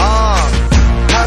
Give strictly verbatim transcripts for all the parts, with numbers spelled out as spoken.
Uh, how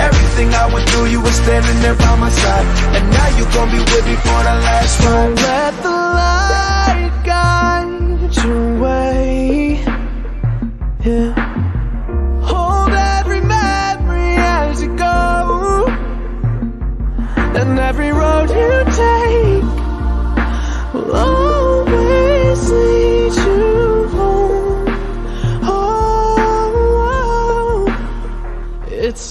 Everything I went through, you were standing there by my side, and now you gon' be with me for the last ride. Don't let the light guide your way, yeah. Hold every memory as you go, and every road you take will always lead you home. It's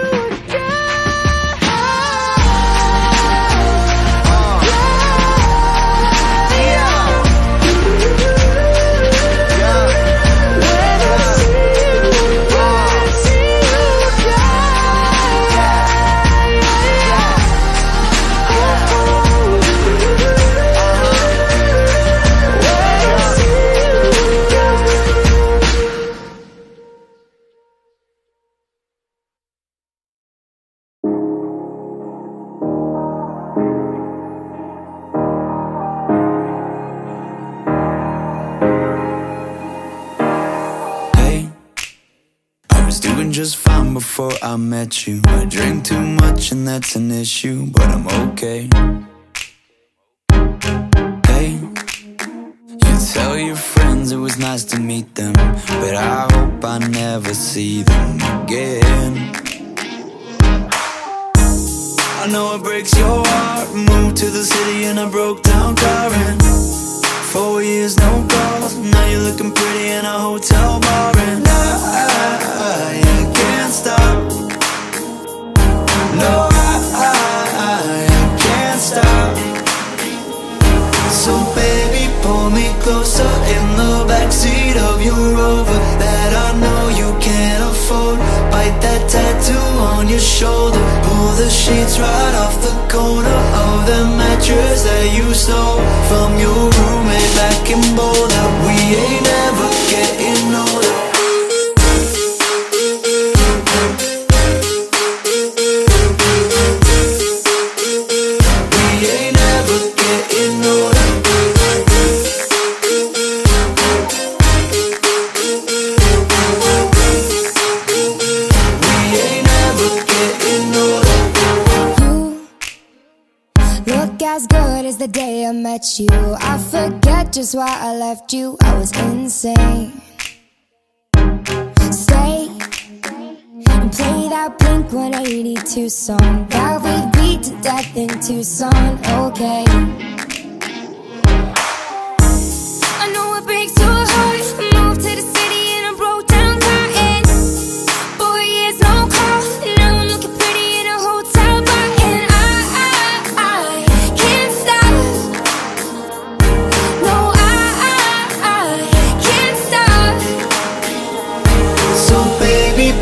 Just fine before I met you. I drink too much and that's an issue, but I'm okay. Hey, you tell your friends it was nice to meet them, but I hope I never see them again. I know it breaks your heart. Moved to the city and I broke down crying. Four years, no calls. Now you're looking pretty in a hotel bar, and I, I, I stop. No, I, I, I can't stop. So baby, pull me closer in the backseat of your Rover that I know you can't afford. Bite that tattoo on your shoulder. Pull the sheets right off the corner of the mattress that you stole from your roommate back in Boulder. We ain't ever getting older. We ain't ever getting older. I met you, I forget just why I left you. I was insane. Stay and play that Blink one eighty-two song that we beat to death in Tucson. Okay, I know it breaks your heart.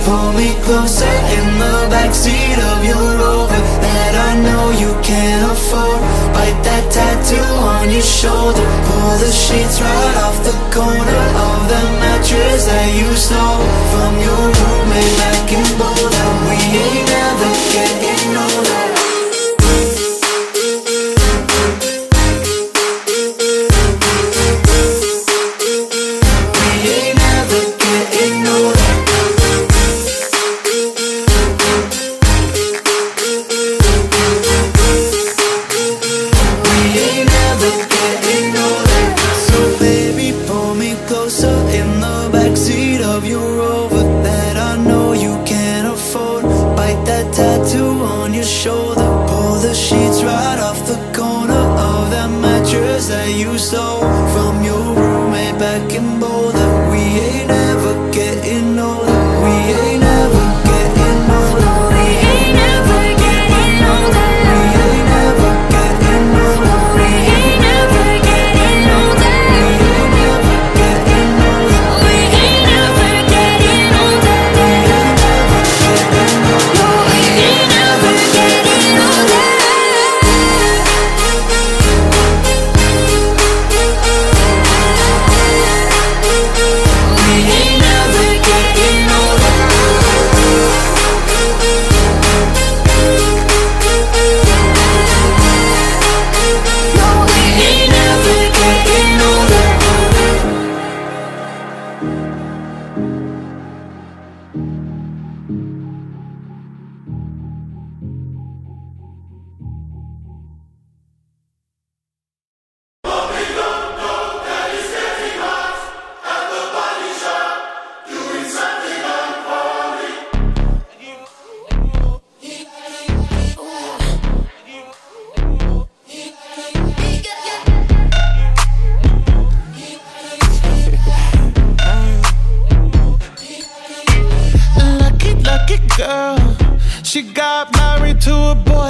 Pull me closer in the backseat of your Rover that I know you can't afford. Bite that tattoo on your shoulder. Pull the sheets right off the corner of the mattress that you stole from your roommate back in Boulder. We ain't never getting older. She put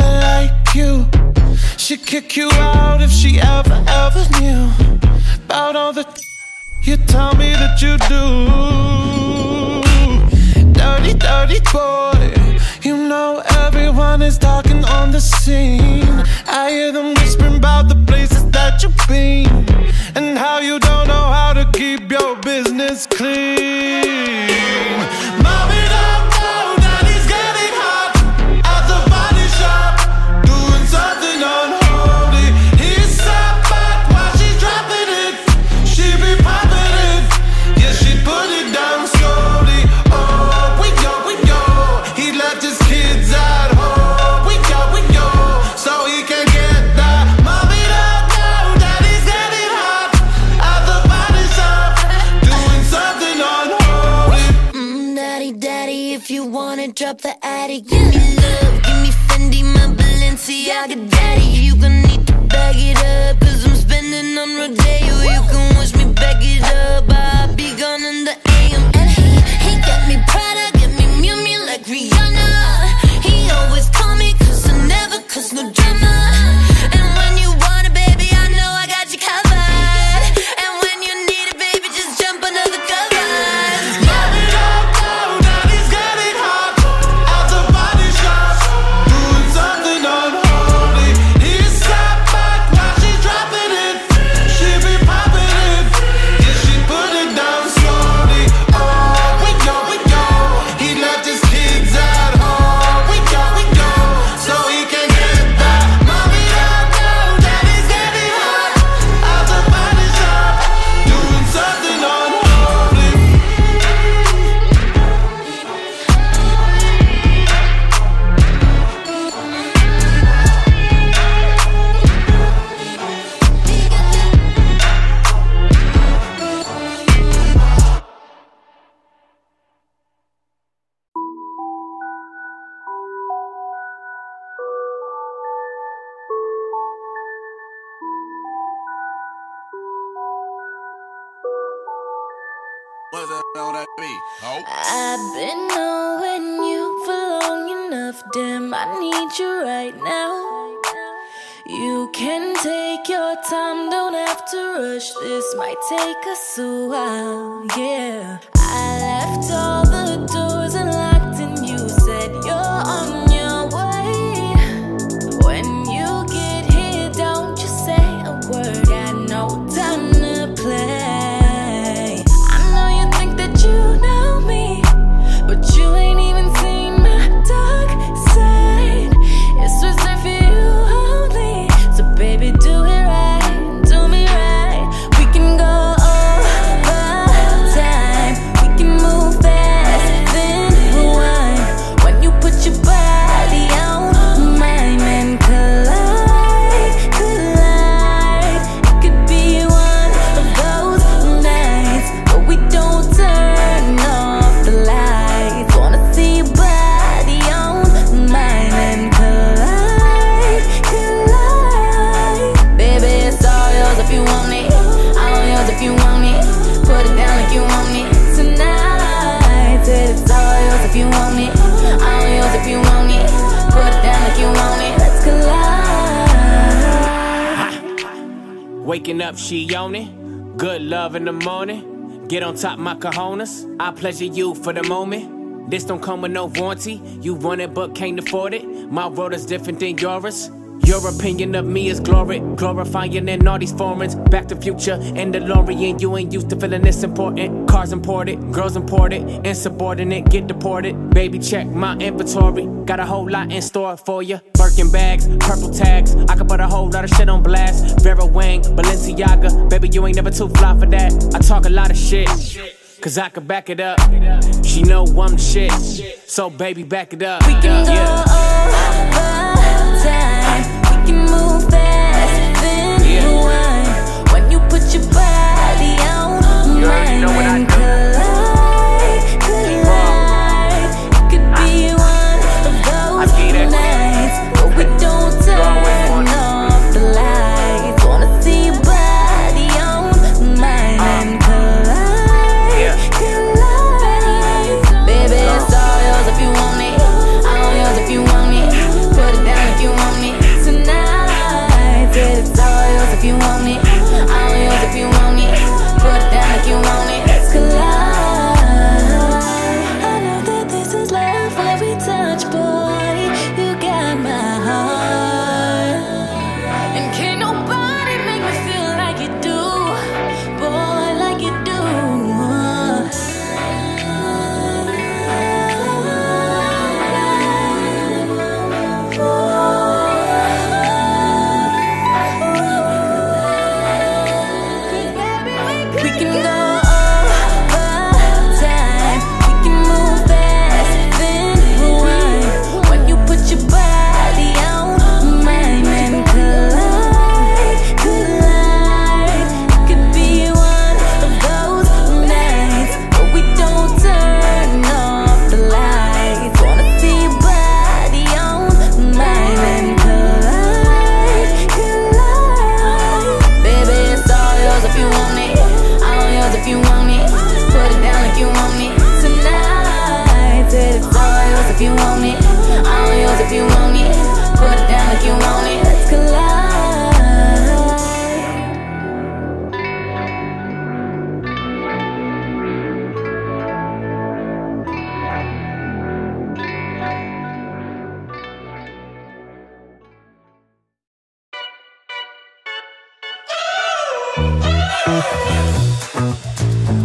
know that be? Oh. I've been knowing you for long enough, damn, I need you right now. You can take your time, don't have to rush, this might take us a while, yeah. I left all the doors unlocked and you said you're on your way. When you get here, don't you say a word, got no time to play. I know you think that you know me, but you ain't even seen my dark side. It's reserved for you only, so baby do it right, do me right. We can go all the time, we can move fast, then rewind. When you put your body on mine and collide, collide, it could be one of those nights where we don't turn off the lights. Wanna see your body on mine and collide, collide. Baby, it's all yours if you want it, all yours if you want it. Put it down if you want it tonight. Said it's all yours if you want it, all yours if you want it. Put it down if you want it. Let's collide. Waking up, she on it. Good love in the morning. Get on top, my cojones. I pleasure you for the moment. This don't come with no warranty. You want it but can't afford it. My road is different than yours. Your opinion of me is glory, glorifying in all these foreigns. Back to Future and DeLorean. You ain't used to feeling this important. Cars imported, girls imported, insubordinate, get deported. Baby, check my inventory, got a whole lot in store for ya. Birkin bags, purple tags, I could put a whole lot of shit on blast. Vera Wang, Balenciaga, baby, you ain't never too fly for that. I talk a lot of shit, cause I could back it up. She know I'm the shit, so baby, back it up. We can go all the time, we can move fast, then rewind. When you put your body on mine and collide, collide. It could be one of those nights where we don't turn off the lights. Wanna see your body on mine and collide, collide. Baby, it's all yours if you want it, all yours if you want it. Put it down if you want it tonight. Said it's all yours if you want it, all yours if you want it. Put it down if you want it. Let's collide. I know that this is love when we touch, boy. You got my heart, and can't nobody make me feel like you do, boy, like you do. We can go all the time, we can move fast, then rewind. When you put your body on mine and collide, collide. It could be one of those nights where we don't turn off the lights. Wanna see your body on mine and collide, collide. Baby, it's all yours if you want it, all yours if you want it. Put it down if you want it tonight. Said it's all yours if you want it, all yours if you want it. Put it down if you want it. Let's collide.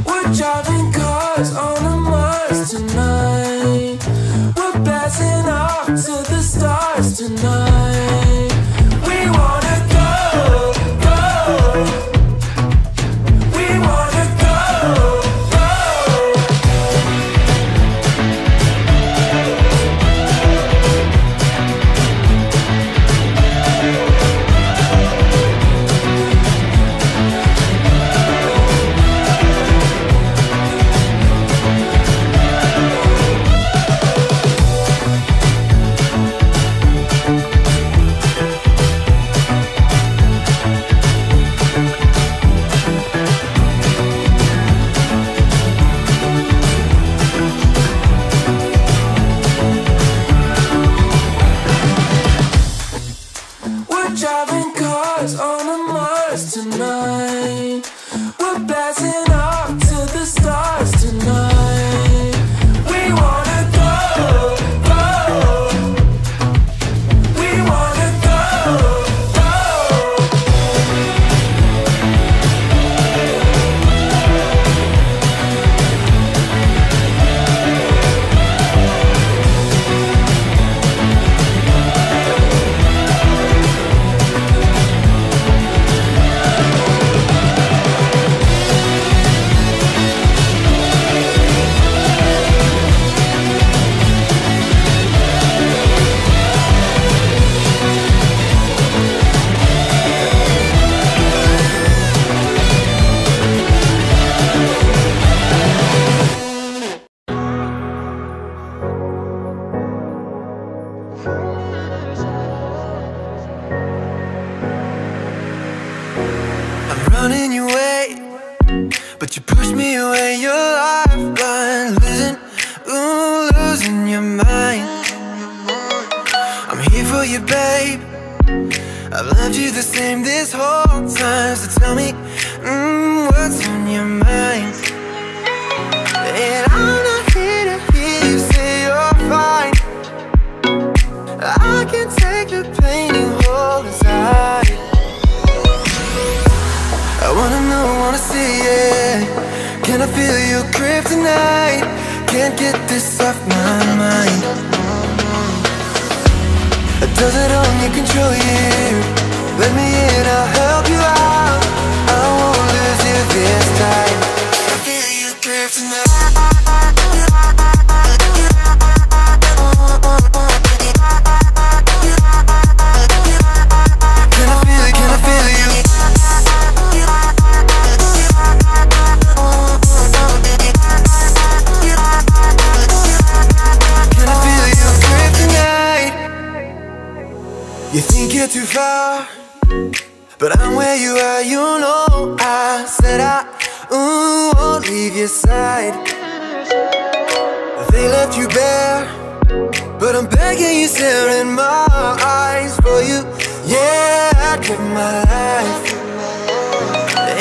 We're driving cars on a Mars tonight. We're blasting off to the stars tonight. We wanna go, go. We wanna go, go. you, babe. I've loved you the same this whole time. So tell me, mm, what's on your mind? And I'm not here to hear you say you're fine. I can take the pain you hold inside. I wanna know, I wanna see it. Can I feel your grip tonight? Can't get this off my mind. Does it all you control you? Let me in, I'll help you out. I won't lose you this time. I feel you grip tonight. You think you're too far, but I'm where you are, you know. I said I ooh, won't leave your side. They left you bare, but I'm begging you, stare in my eyes. For you, yeah, I give my life.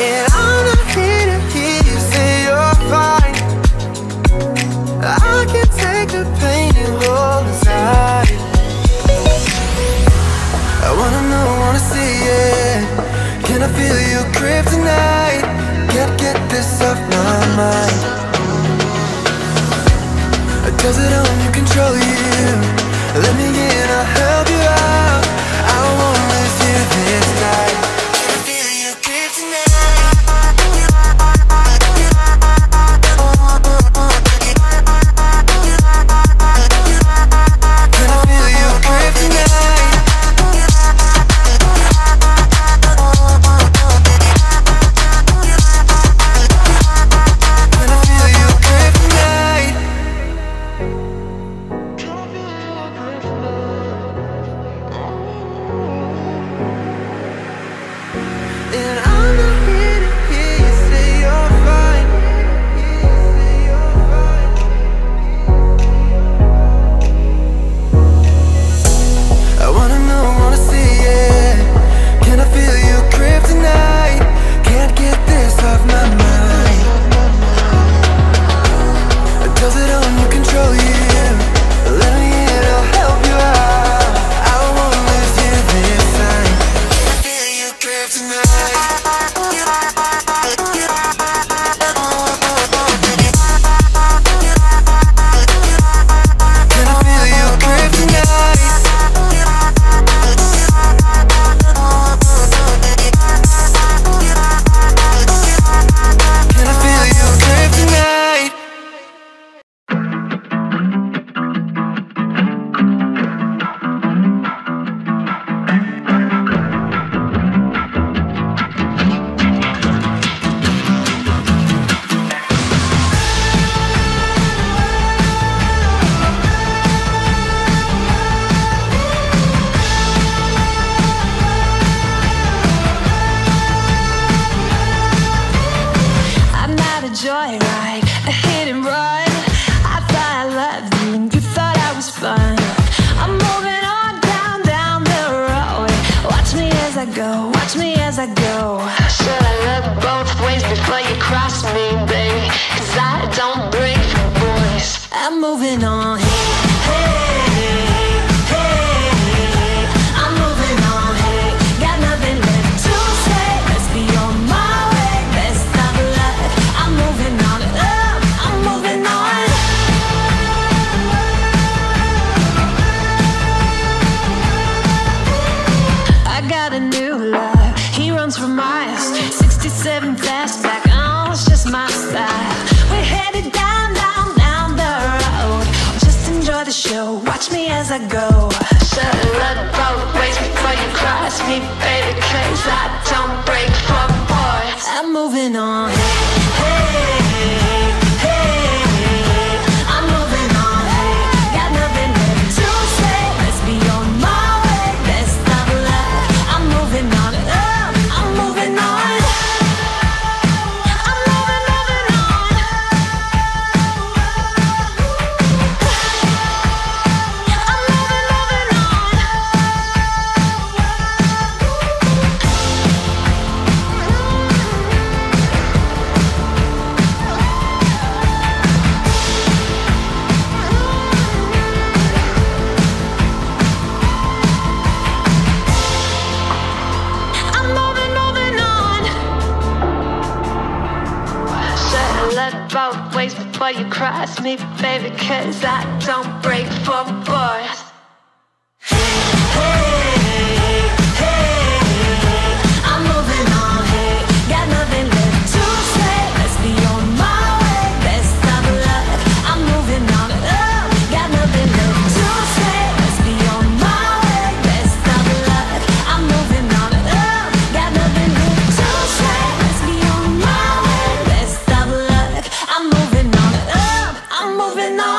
And I'm not here to hear you say you're fine. I can take the pain you hold inside. I wanna know, wanna see it. Can I feel your grip tonight? Can't get this off my mind. Does it own you, control you? Let me in, I'll help you out. I won't miss you this night. Can I feel your grip tonight? before you cross me, baby, 'cause I don't break for boys. No.